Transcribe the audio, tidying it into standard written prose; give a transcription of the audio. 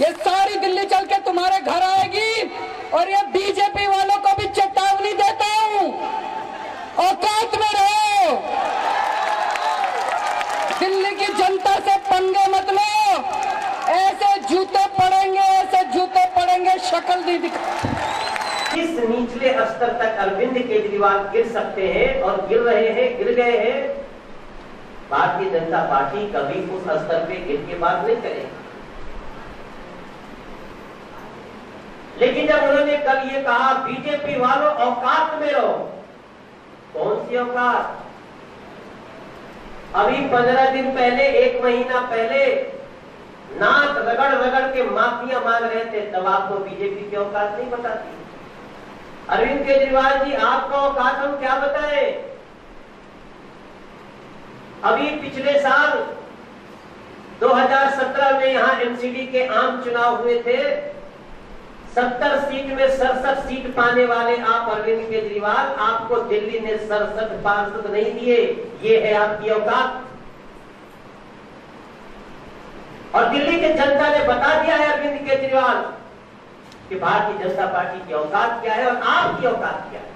ये सारी दिल्ली चल के तुम्हारे घर आएगी और ये बीजेपी वालों को भी चेतावनी देता हूं, औकात में रहो, दिल्ली की जनता से पंगे मत लो। ऐसे जूते पड़ेंगे शक्ल नहीं दिखा। इस निचले स्तर तक अरविंद केजरीवाल गिर सकते हैं और गिर रहे हैं, गिर गए हैं। भारतीय जनता पार्टी कभी उस स्तर पे गिर के बात नहीं करेगी। लेकिन जब उन्होंने कल ये कहा बीजेपी वालों औकात में रहो, कौन सी औकात? अभी 15 दिन पहले, 1 महीना पहले नाक रगड़ रगड़ के माफिया मांग रहे थे, तब आपको बीजेपी की औकात नहीं बताती। अरविंद केजरीवाल जी, आपका औकात हम क्या बताएं? अभी पिछले साल 2017 में यहाँ एमसीडी के आम चुनाव हुए थे। 70 सीट में 67 सीट पाने वाले आप अरविंद केजरीवाल, आपको दिल्ली ने 67 पार्षद नहीं दिए, ये है आपकी औकात। और दिल्ली के जनता ने बता दिया है अरविंद केजरीवाल कि भारतीय जनता पार्टी की औकात क्या है और आपकी औकात क्या है।